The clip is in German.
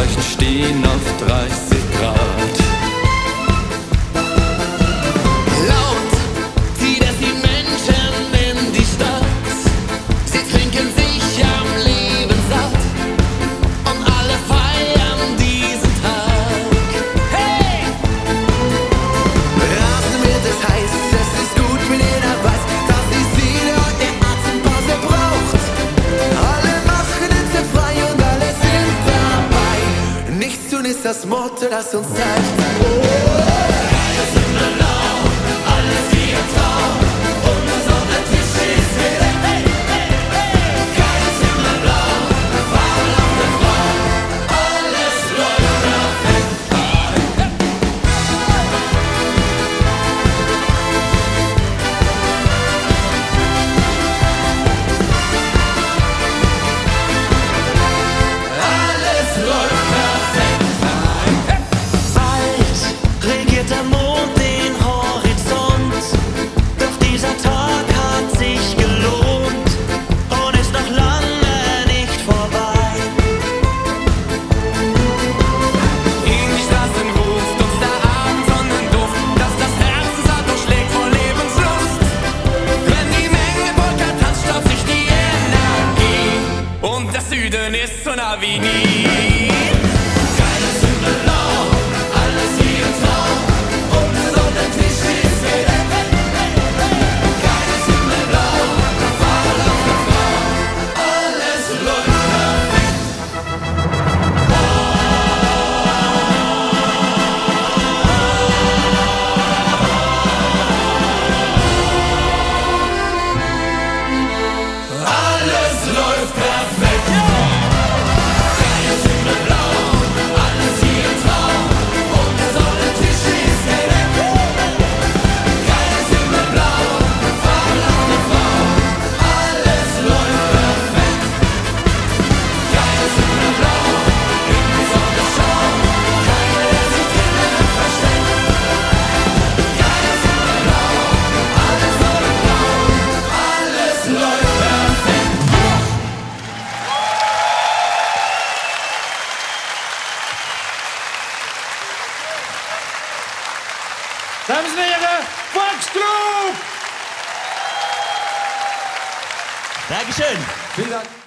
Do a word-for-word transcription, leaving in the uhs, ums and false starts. Zeichen stehen auf dreißig Grad. Laut zieht es die Menschen in die Stadt. Sie trinken sich am Leben satt und alle feiern diesen Tag. Hey! Rasen wird es heiß, es ist gut, wenn jeder weiß, dass die Seele und der Atempause braucht. Alle machen es sehr frei und alle sind dabei. Nichts tun ist das Motto, das uns zeigt. Oh. Süden ist so nah wie nie. Geiles Himmelblau, alles wie im Traum. Und unser Tisch ist wieder hey, hey, hey. Geiles Himmelblau, Farbe auf der Frau. Alles läuft perfekt. Oh. Alles läuft perfekt. Dames en heren, voXXclub! Dankeschön. Vielen Dank.